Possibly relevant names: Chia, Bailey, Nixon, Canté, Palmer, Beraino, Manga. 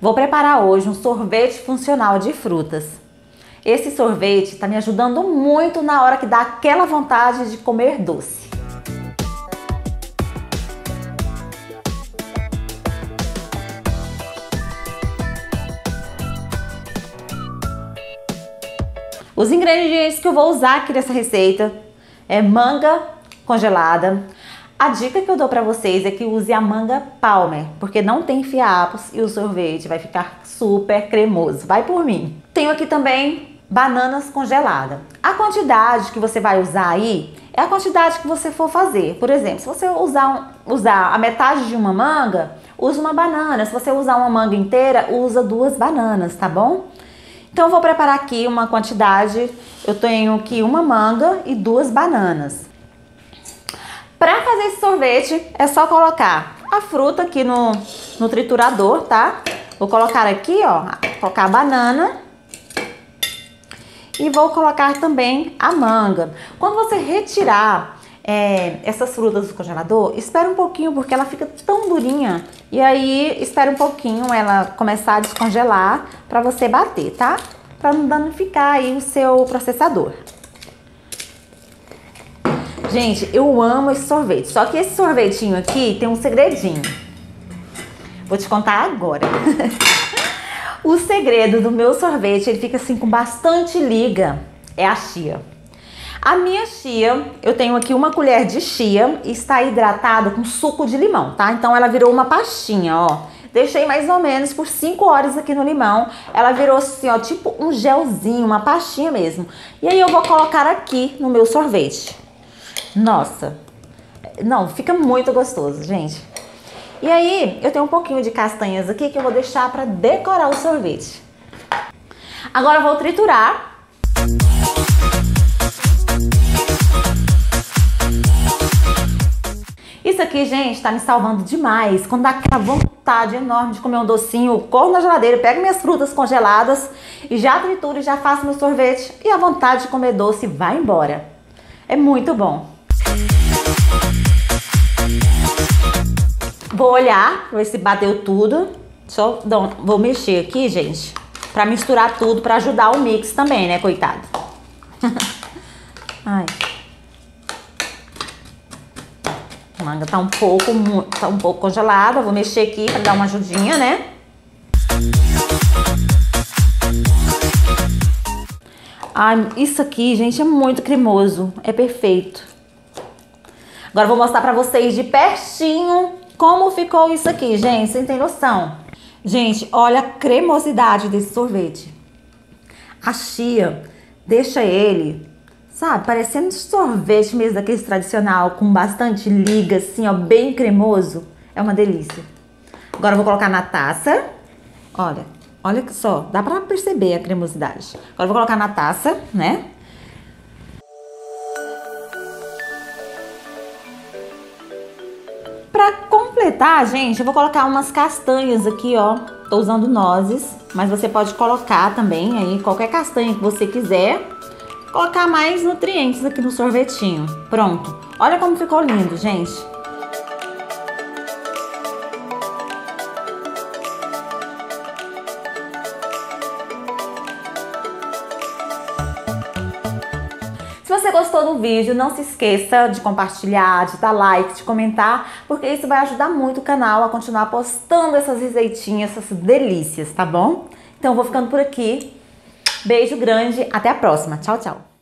Vou preparar hoje um sorvete funcional de frutas. Esse sorvete está me ajudando muito na hora que dá aquela vontade de comer doce. Os ingredientes que eu vou usar aqui nessa receita é manga congelada. A dica que eu dou pra vocês é que use a manga Palmer, porque não tem fiapos e o sorvete vai ficar super cremoso. Vai por mim. Tenho aqui também bananas congeladas. A quantidade que você vai usar aí é a quantidade que você for fazer. Por exemplo, se você usar a metade de uma manga, usa uma banana. Se você usar uma manga inteira, usa duas bananas, tá bom? Então eu vou preparar aqui uma quantidade, eu tenho aqui uma manga e duas bananas. Para fazer esse sorvete é só colocar a fruta aqui no triturador, tá? Vou colocar aqui, ó, colocar a banana e vou colocar também a manga. Quando você retirar essas frutas do congelador, espera um pouquinho porque ela fica tão durinha. E aí espera um pouquinho ela começar a descongelar para você bater, tá? Para não danificar aí o seu processador. Gente, eu amo esse sorvete. Só que esse sorvetinho aqui tem um segredinho. Vou te contar agora. O segredo do meu sorvete, ele fica assim com bastante liga, é a chia. A minha chia, eu tenho aqui uma colher de chia e está hidratada com suco de limão, tá? Então ela virou uma pastinha, ó. Deixei mais ou menos por 5 horas aqui no limão. Ela virou assim, ó, tipo um gelzinho, uma pastinha mesmo. E aí eu vou colocar aqui no meu sorvete. Nossa! Não, fica muito gostoso, gente. E aí eu tenho um pouquinho de castanhas aqui que eu vou deixar para decorar o sorvete. Agora eu vou triturar. Isso aqui, gente, tá me salvando demais. Quando dá aquela vontade enorme de comer um docinho, corro na geladeira, pego minhas frutas congeladas e já trituro e já faço meu sorvete. E a vontade de comer doce vai embora. É muito bom. Vou olhar pra ver se bateu tudo. Só vou mexer aqui, gente, pra misturar tudo, pra ajudar o mix também, né, coitado? Ai... A manga tá um pouco congelada, vou mexer aqui para dar uma ajudinha, né? Ai, isso aqui, gente, é muito cremoso, é perfeito. Agora eu vou mostrar para vocês de pertinho como ficou isso aqui, gente, vocês têm noção. Gente, olha a cremosidade desse sorvete. A chia deixa ele... Sabe, parecendo sorvete mesmo daqueles tradicional, com bastante liga, assim, ó, bem cremoso. É uma delícia. Agora eu vou colocar na taça. Olha, olha só, dá pra perceber a cremosidade. Agora eu vou colocar na taça, né? Pra completar, gente, eu vou colocar umas castanhas aqui, ó. Tô usando nozes, mas você pode colocar também aí qualquer castanha que você quiser. Colocar mais nutrientes aqui no sorvetinho. Pronto. Olha como ficou lindo, gente. Se você gostou do vídeo, não se esqueça de compartilhar, de dar like, de comentar, porque isso vai ajudar muito o canal a continuar postando essas receitinhas, essas delícias, tá bom? Então eu vou ficando por aqui. Beijo grande, até a próxima. Tchau, tchau.